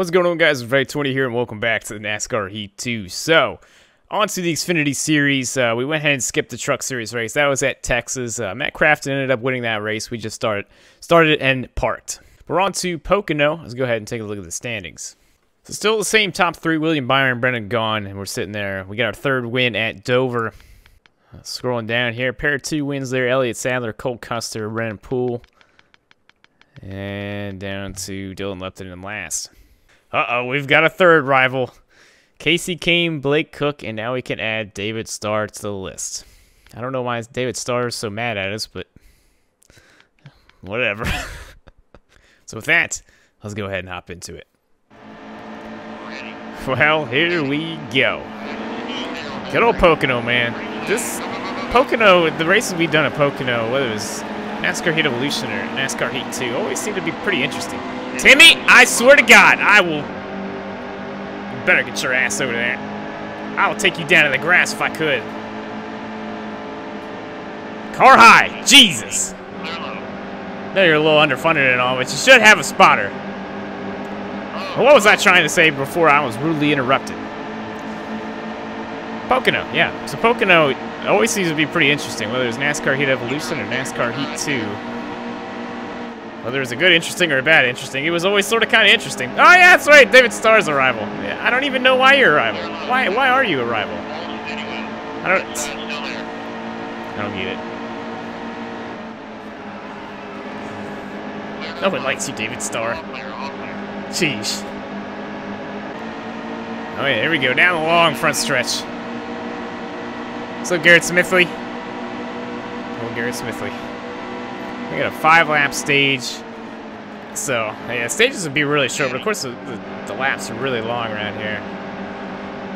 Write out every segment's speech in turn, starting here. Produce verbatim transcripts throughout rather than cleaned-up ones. What's going on, guys? It's Ray twenty here, and welcome back to the NASCAR Heat two. So, on to the Xfinity Series. Uh, we went ahead and skipped the Truck Series race. That was at Texas. Uh, Matt Crafton ended up winning that race. We just started, started and parked. We're on to Pocono. Let's go ahead and take a look at the standings. So, still the same top three, William Byron, Brennan Gaughan, and we're sitting there. We got our third win at Dover. Uh, scrolling down here, pair of two wins there, Elliott Sadler, Cole Custer, Brennan Poole. And down to Dylan Lepton in last. Uh-oh, we've got a third rival. Casey Kane, Blake Cook, and now we can add David Starr to the list. I don't know why David Starr is so mad at us, but whatever. So with that, let's go ahead and hop into it. Well, here we go. Good old Pocono, man. This Pocono, the races we've done at Pocono, whether it was NASCAR Heat Evolution or NASCAR Heat two, always seem to be pretty interesting. Timmy, I swear to God, I will... You better get your ass over there. I'll take you down to the grass if I could. Car high, Jesus. I know you're a little underfunded and all, but you should have a spotter. Well, what was I trying to say before I was rudely interrupted? Pocono, yeah. So Pocono always seems to be pretty interesting, whether it's NASCAR Heat Evolution or NASCAR Heat two. Whether it was a good interesting or a bad interesting, it was always sort of kind of interesting. Oh yeah, that's right, David Starr's a rival. Yeah, I don't even know why you're a rival. Why Why are you a rival? I don't... I don't get it. No one likes you, David Starr. Jeez. Oh yeah, here we go, down the long front stretch. What's up, Garrett Smithley? Oh, Garrett Smithley. We got a five-lap stage, so yeah, stages would be really short, but of course the, the, the laps are really long around here.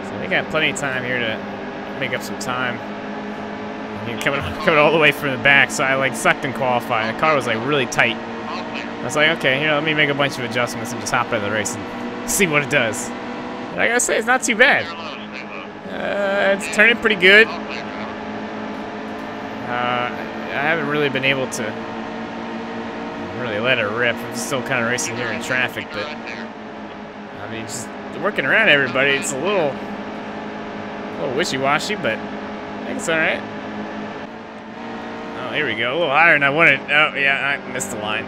So they got plenty of time here to make up some time. You're coming, coming all the way from the back, so I like sucked and qualified. The car was like really tight. I was like, okay, you know, let me make a bunch of adjustments and just hop out of the race and see what it does. And I gotta say, it's not too bad. Uh, it's turning pretty good. Uh, I haven't really been able to really let it rip. I'm still kind of racing here in traffic, but I mean, just working around everybody, it's a little, a little wishy-washy, but I think it's all right. Oh, here we go, a little higher than I wanted. Oh, yeah, I missed the line.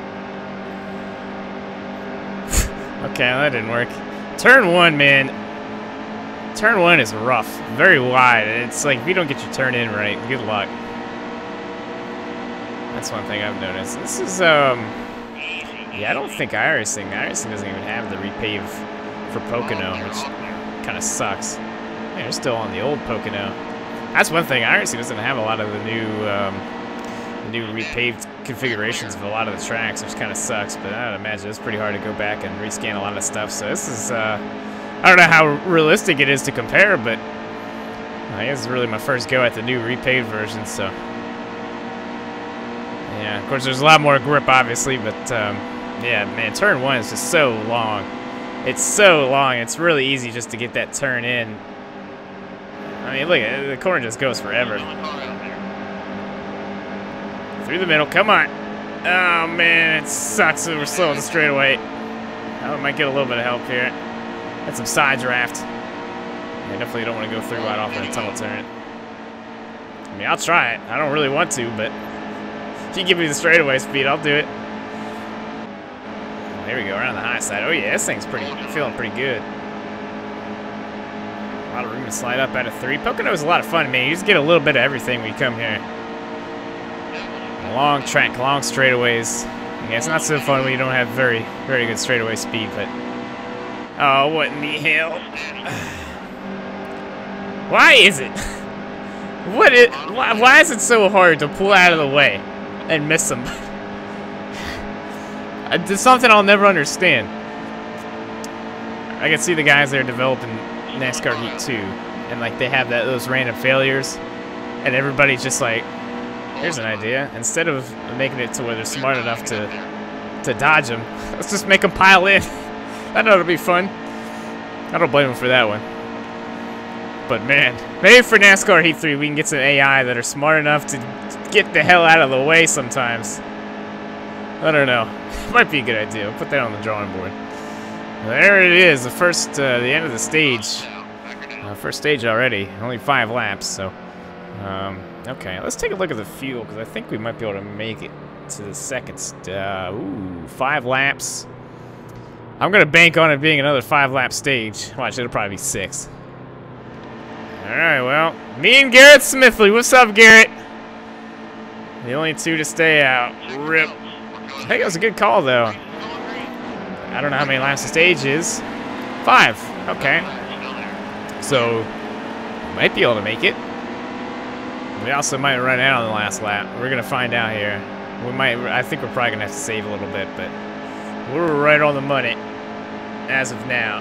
Okay, that didn't work. Turn one, man. Turn one is rough, very wide. It's like if you don't get your turn in right, good luck. That's one thing I've noticed. This is, um, yeah, I don't think iRacing, iRacing doesn't even have the repave for Pocono, which kind of sucks. Man, they're still on the old Pocono. That's one thing, iRacing doesn't have a lot of the new, um, the new repaved configurations of a lot of the tracks, which kind of sucks, but I would imagine it's pretty hard to go back and rescan a lot of stuff, so this is, uh, I don't know how realistic it is to compare, but I guess it's really my first go at the new repaved version, so. Yeah, of course, there's a lot more grip, obviously, but, um, yeah, man, turn one is just so long. It's so long. It's really easy just to get that turn in. I mean, look, the corner just goes forever. Through the middle. Come on. Oh, man, it sucks that we're slow on the straightaway. I might get a little bit of help here. Got some side draft. I definitely don't want to go through right off in a tunnel turn. I mean, I'll try it. I don't really want to, but... If you give me the straightaway speed, I'll do it. Well, there we go, around the high side. Oh yeah, this thing's pretty, feeling pretty good. A lot of room to slide up out of three. Pocono is a lot of fun, man. You just get a little bit of everything when you come here. Long track, long straightaways. Yeah, it's not so fun when you don't have very, very good straightaway speed, but... Oh, what in the hell? Why is it? What is, why, why is it so hard to pull out of the way? And miss them. It's something I'll never understand. I can see the guys that are developing NASCAR Heat two, and like they have that those random failures, and everybody's just like, "Here's an idea." Instead of making it to where they're smart enough to to dodge them, let's just make them pile in. I know it'll be fun. I don't blame them for that one. But man, maybe for NASCAR Heat three, we can get some A I that are smart enough to get the hell out of the way sometimes. I don't know. Might be a good idea. I'll put that on the drawing board. There it is, the first, uh, the end of the stage. Uh, first stage already, only five laps, so. Um, okay, let's take a look at the fuel, because I think we might be able to make it to the second, uh, ooh, five laps. I'm gonna bank on it being another five lap stage. Watch, it'll probably be six. Alright, well, me and Garrett Smithley. What's up, Garrett? The only two to stay out. Rip. I think it was a good call, though. I don't know how many laps the stage is. Five. Okay. So, might be able to make it. We also might run out on the last lap. We're gonna find out here. We might, I think we're probably gonna have to save a little bit, but we're right on the money as of now.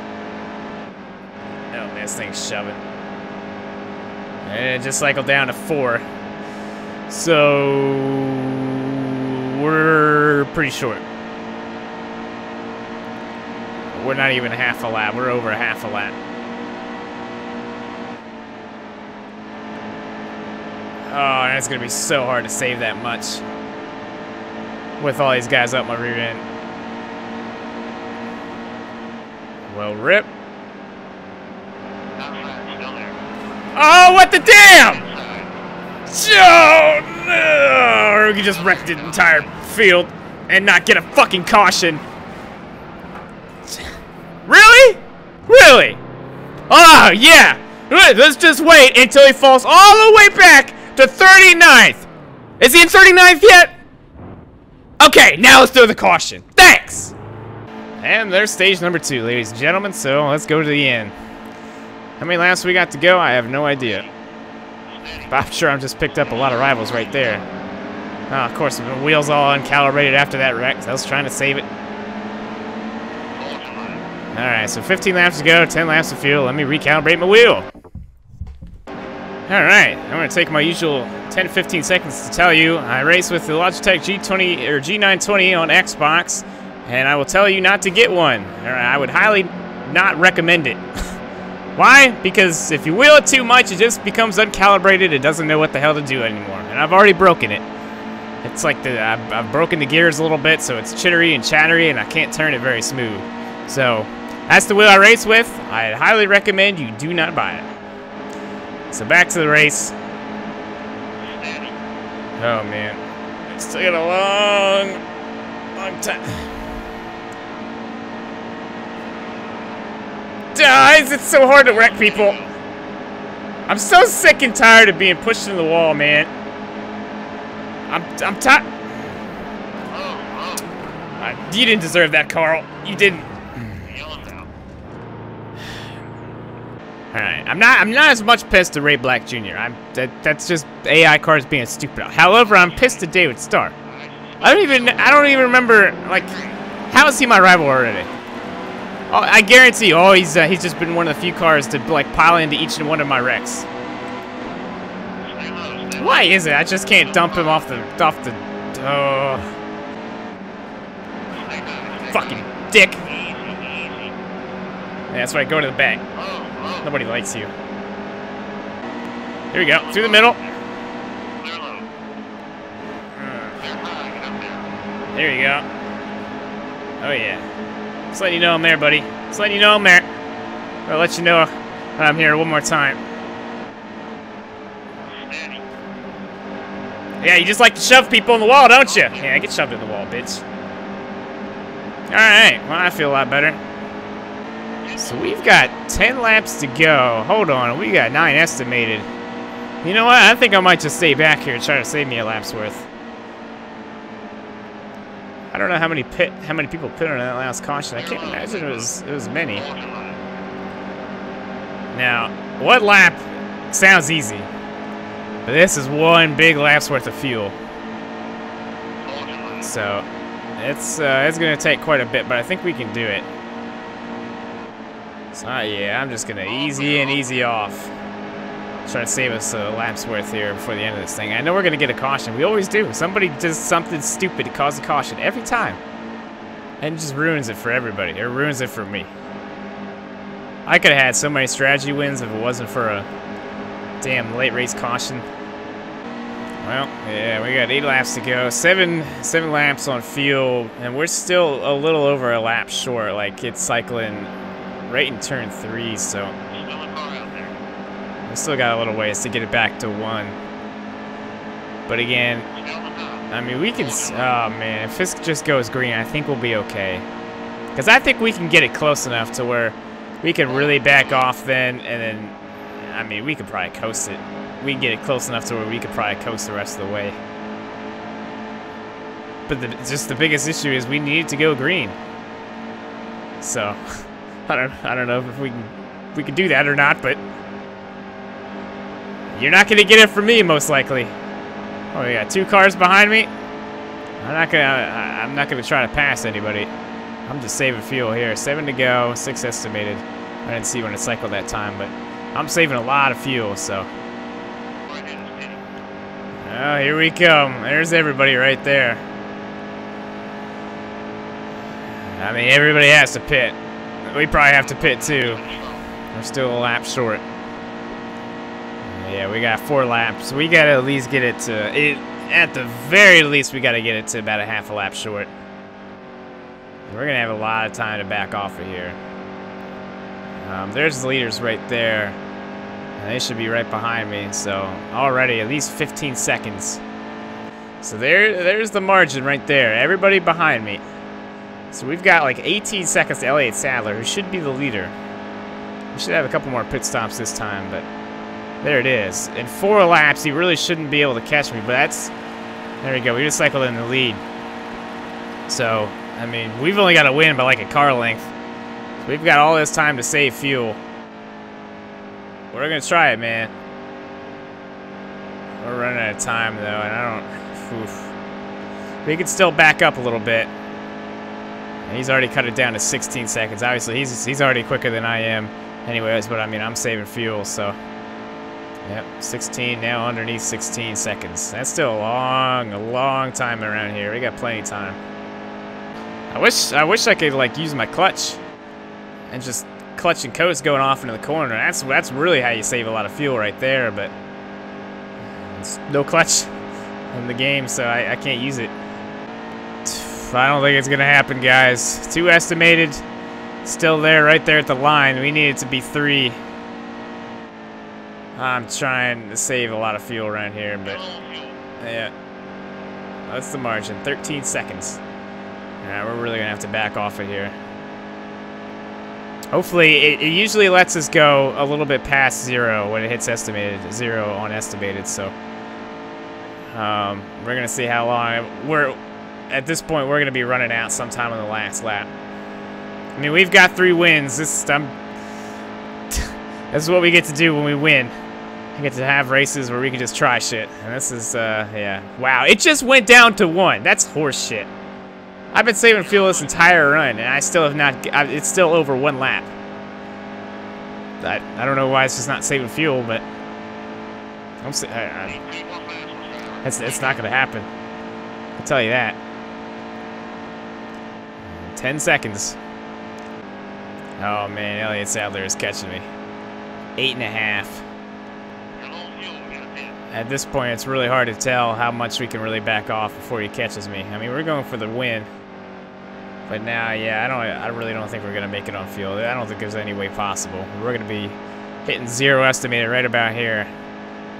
Oh, man, this thing's shoving. And it just cycled down to four. So we're pretty short. We're not even half a lap. We're over half a lap. Oh, that's going to be so hard to save that much with all these guys up my rear end. Well, rip. Oh, what the damn! Oh, no! Or we could just wreck the entire field and not get a fucking caution. Really? Really? Oh, yeah! Let's just wait until he falls all the way back to thirty-ninth. Is he in thirty-ninth yet? Okay, now let's do the caution. Thanks! And there's stage number two, ladies and gentlemen, so let's go to the end. How many laps we got to go? I have no idea. But I'm sure I've just picked up a lot of rivals right there. Oh, of course, the wheels all uncalibrated after that wreck, so I was trying to save it. Alright, so fifteen laps to go, ten laps to fuel. Let me recalibrate my wheel. Alright, I'm going to take my usual ten to fifteen seconds to tell you. I raced with the Logitech G twenty, or G nine twenty on Xbox. And I will tell you not to get one. I would highly not recommend it. Why? Because if you wheel it too much, it just becomes uncalibrated. It doesn't know what the hell to do anymore. And I've already broken it. It's like the I've, I've broken the gears a little bit, so it's chittery and chattery, and I can't turn it very smooth. So that's the wheel I race with. I highly recommend you do not buy it. So back to the race. Oh, man. It's still got a long, long time. Guys, it's so hard to wreck people. I'm so sick and tired of being pushed in the wall, man. I'm I'm tired. Uh, you didn't deserve that, Carl. You didn't. All right, I'm not I'm not as much pissed at Ray Black Junior I'm that that's just A I cars being stupid. However, I'm pissed at David Starr. I don't even I don't even remember, like, how is he my rival already? Oh, I guarantee you, oh, he's, uh, he's just been one of the few cars to, like, pile into each and one of my wrecks. Why is it? I just can't dump him off the, off the, oh. Fucking dick. Yeah, that's right, go to the back. Nobody likes you. Here we go, through the middle. There you go. Oh, yeah. Just letting you know I'm there, buddy. Just letting you know I'm there. I'll let you know I'm here one more time. Yeah, you just like to shove people in the wall, don't you? Yeah, I get shoved in the wall, bitch. Alright, well, I feel a lot better. So we've got ten laps to go. Hold on, we got nine estimated. You know what? I think I might just stay back here and try to save me a lap's worth. I don't know how many pit, how many people pit on that last caution. I can't imagine it was it was many. Now, one lap sounds easy, but this is one big lap's worth of fuel. So it's uh, it's gonna take quite a bit, but I think we can do it. So uh, yeah, I'm just gonna easy and easy off. Try to save us a lap's worth here before the end of this thing. I know we're going to get a caution. We always do. Somebody does something stupid to cause a caution every time. And just ruins it for everybody. It ruins it for me. I could have had so many strategy wins if it wasn't for a damn late race caution. Well, yeah, we got eight laps to go. Seven, seven laps on field, and we're still a little over a lap short. Like, it's cycling right in turn three, so we still got a little ways to get it back to one. But again, I mean, we can. Oh man, if this just goes green, I think we'll be okay. Because I think we can get it close enough to where we can really back off then, and then, I mean, we could probably coast it. We can get it close enough to where we could probably coast the rest of the way. But the, just the biggest issue is we need to go green. So I don't, I don't know if we can, if we can do that or not. But you're not gonna get it from me, most likely. Oh, we got two cars behind me. I'm not gonna, I, I'm not gonna try to pass anybody. I'm just saving fuel here. Seven to go, six estimated. I didn't see when it cycled that time, but I'm saving a lot of fuel, so. Oh, here we come. There's everybody right there. I mean, everybody has to pit. We probably have to pit too. We're still a lap short. Yeah, we got four laps. We gotta at least get it to, it, at the very least, we gotta get it to about a half a lap short. We're gonna have a lot of time to back off of here. Um, there's the leaders right there. And they should be right behind me, so already at least fifteen seconds. So there, there's the margin right there. Everybody behind me. So we've got like eighteen seconds to Elliott Sadler, who should be the leader. We should have a couple more pit stops this time, but there it is. In four laps, he really shouldn't be able to catch me, but that's, there we go. We just cycled in the lead. So, I mean, we've only got to win by like a car length. So we've got all this time to save fuel. We're gonna try it, man. We're running out of time though, and I don't, oof. We could still back up a little bit. And he's already cut it down to sixteen seconds. Obviously, he's he's already quicker than I am. Anyways, but I mean, I'm saving fuel, so. Yep, sixteen, now underneath sixteen seconds. That's still a long, a long time around here. We got plenty of time. I wish, I wish I could like use my clutch and just clutch and coast going off into the corner. That's that's really how you save a lot of fuel right there, but it's no clutch in the game, so I, I can't use it. I don't think it's gonna happen, guys. Two estimated, still there, right there at the line. We need it to be three. I'm trying to save a lot of fuel around here, but yeah, that's the margin, thirteen seconds. All right, we're really gonna have to back off of here. Hopefully, it, it usually lets us go a little bit past zero when it hits estimated, zero on estimated, so. Um, we're gonna see how long, we're, at this point, we're gonna be running out sometime on the last lap. I mean, we've got three wins, this, I'm, this is what we get to do when we win. We get to have races where we can just try shit, and this is, uh, yeah. Wow, it just went down to one, that's horse shit. I've been saving fuel this entire run, and I still have not, it's still over one lap. I, I don't know why it's just not saving fuel, but I'm, I, I, it's, it's not gonna happen. I'll tell you that. ten seconds. Oh man, Elliott Sadler is catching me. Eight and a half. At this point, it's really hard to tell how much we can really back off before he catches me. I mean, we're going for the win. But now, yeah, I don't. I really don't think we're gonna make it on field. I don't think there's any way possible. We're gonna be hitting zero estimated right about here,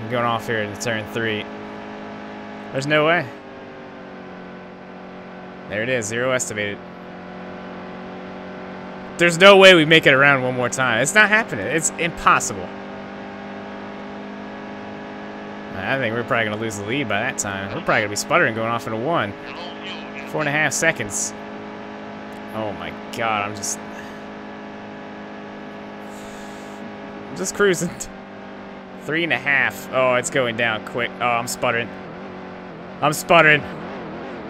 and going off here into turn three. There's no way. There it is, zero estimated. There's no way we make it around one more time. It's not happening. It's impossible. I think we're probably gonna lose the lead by that time. We're probably gonna be sputtering going off into one. Four and a half seconds. Oh my god, I'm just... I'm just cruising. Three and a half. Oh, it's going down quick. Oh, I'm sputtering. I'm sputtering.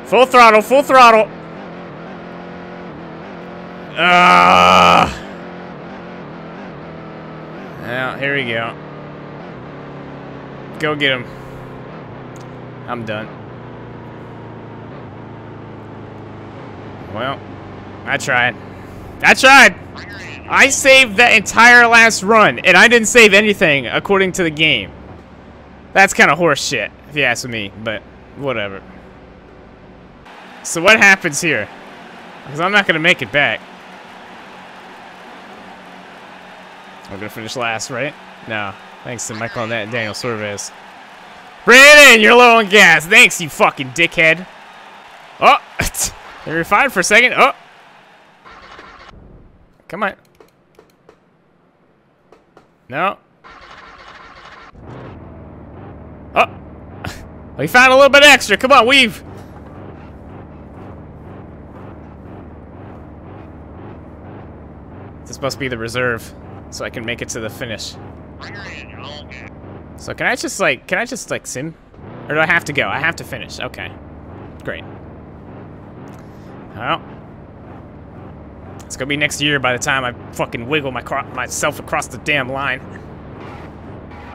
Full throttle, full throttle. Ah! Well, here we go. Go get him. I'm done. Well, I tried. I tried! I saved that entire last run, and I didn't save anything according to the game. That's kind of horse shit. if you ask me, but whatever. So what happens here? Because I'm not going to make it back. I'm going to finish last, right? No. Thanks to Michael and that and Daniel Surveys. Brennan, you're low on gas. Thanks, you fucking dickhead. Oh, they refined for a second. Oh. Come on. No. Oh. We found a little bit extra. Come on, weave. This must be the reserve, so I can make it to the finish. So can I just like, can I just like sim? Or do I have to go? I have to finish. Okay. Great. Well. It's gonna be next year by the time I fucking wiggle my cro myself across the damn line.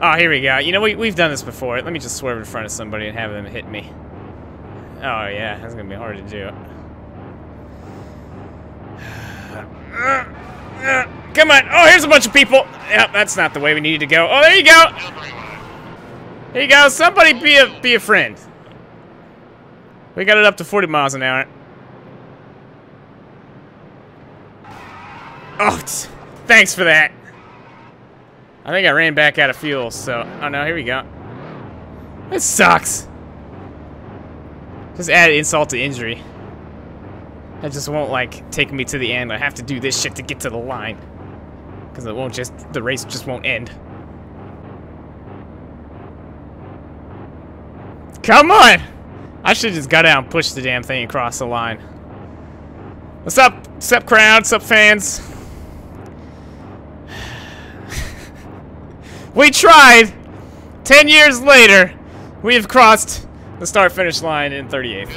Oh, here we go. You know, we, we've done this before. Let me just swerve in front of somebody and have them hit me. Oh, yeah. That's gonna be hard to do. Uh, uh, come on. Oh, here's a bunch of people. Yep, that's not the way we needed to go. Oh, there you go. There you go. Somebody be a, be a friend. We got it up to forty miles an hour. Oh, thanks for that. I think I ran back out of fuel, so... Oh, no, here we go. This sucks. Just add insult to injury. That just won't, like, take me to the end. I have to do this shit to get to the line. Because it won't just... The race just won't end. Come on! I should've just got out and pushed the damn thing across the line. What's up? What's up, crowd? What's up, fans? We tried! Ten years later, we have crossed the start-finish line in thirty-eighth.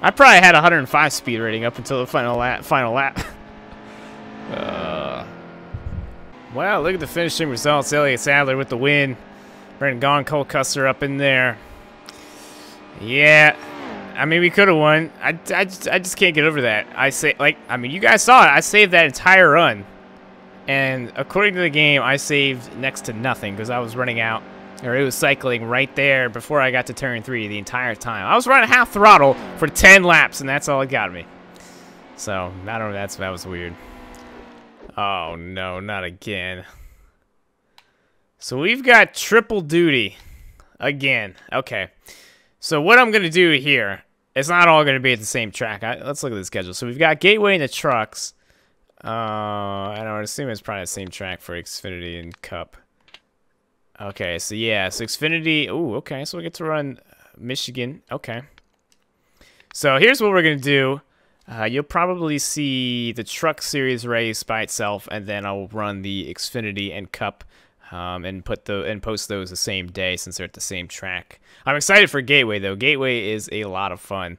I probably had one hundred five speed rating up until the final lap. Final lap. uh, wow, look at the finishing results. Elliott Sadler with the win. Brennan Gaughan, Cole Custer up in there. Yeah. I mean, we could have won. I, I, just, I just can't get over that. I say, like, I mean, you guys saw it. I saved that entire run. And according to the game, I saved next to nothing because I was running out, or it was cycling right there before I got to turn three the entire time. I was running half throttle for ten laps, and that's all it got me. So I don't know. That's that was weird. Oh no, not again. So we've got triple duty again. Okay. So what I'm gonna do here? It's not all gonna be at the same track. I, let's look at the schedule. So we've got Gateway and the trucks. Uh, and I would assume it's probably the same track for Xfinity and Cup. Okay, so yeah, so Xfinity. Ooh, okay, so we get to run Michigan. Okay. So here's what we're gonna do. Uh, you'll probably see the Truck Series race by itself, and then I'll run the Xfinity and Cup, um, and put the and post those the same day since they're at the same track. I'm excited for Gateway though. Gateway is a lot of fun.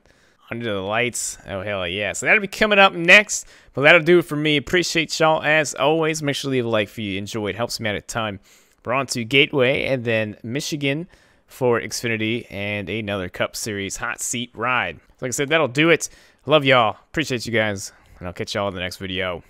Under the lights. Oh, hell yeah. So that'll be coming up next. But that'll do it for me. Appreciate y'all as always. Make sure to leave a like if you enjoyed. Helps me out a ton. We're on to Gateway and then Michigan for Xfinity and another Cup Series hot seat ride. Like I said, that'll do it. Love y'all. Appreciate you guys. And I'll catch y'all in the next video.